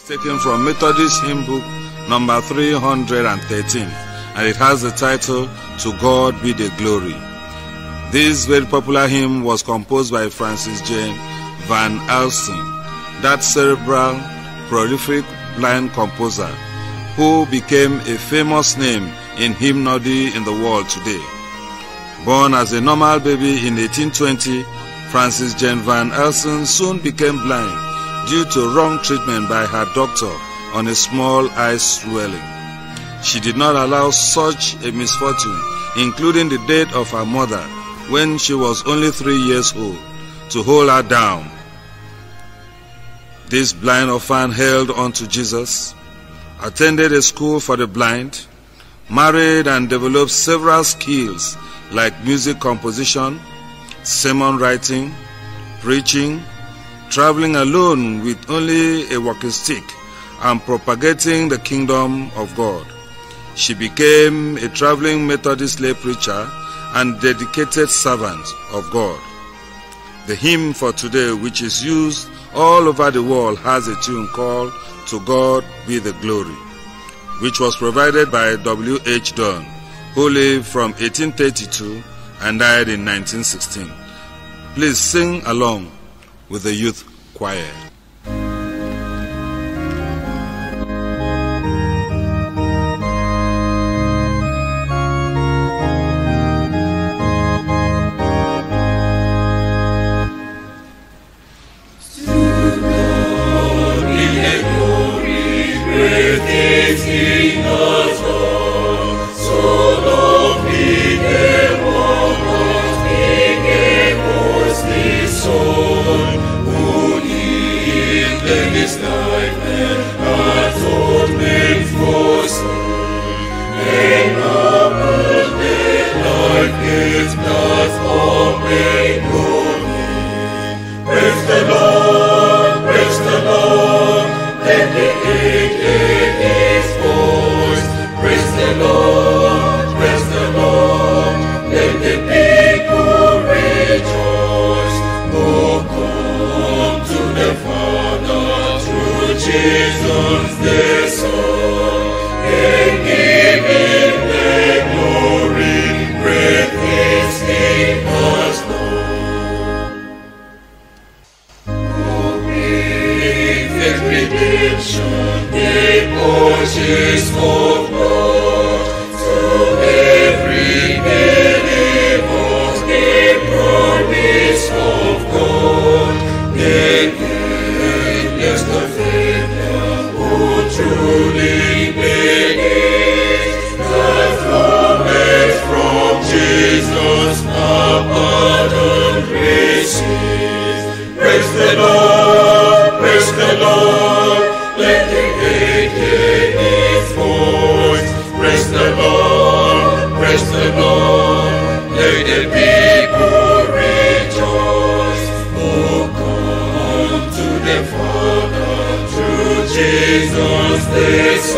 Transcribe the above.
is taken from Methodist hymn book number 313, and it has the title, To God Be the Glory. This very popular hymn was composed by Frances Jane Van Alstyne, that cerebral, prolific blind composer who became a famous name in hymnody in the world today. Born as a normal baby in 1820, Frances Jane Van Alstyne soon became blind due to wrong treatment by her doctor on a small eye swelling. She did not allow such a misfortune, including the death of her mother when she was only 3 years old, to hold her down. This blind orphan held on to Jesus, attended a school for the blind, married and developed several skills like music composition, sermon writing, preaching, traveling alone with only a walking stick, and propagating the kingdom of God. She became a traveling Methodist lay preacher and dedicated servant of God. The hymn for today, which is used all over the world, has a tune called To God Be the Glory, which was provided by W. H. Doane, who lived from 1832 and died in 1916. Please sing along with the youth choir. Jesus the Son, and give him the glory, great things he has done. For perfect redemption, the purchase of God, to every believer, the promise of God, the goodness of faith. Truly beneath the moment from Jesus abundant receives. Praise the Lord, praise the Lord, let the dead hear His voice. Praise the Lord, praise the Lord, let the people rejoice. Oh, come to the Father. Jesus, this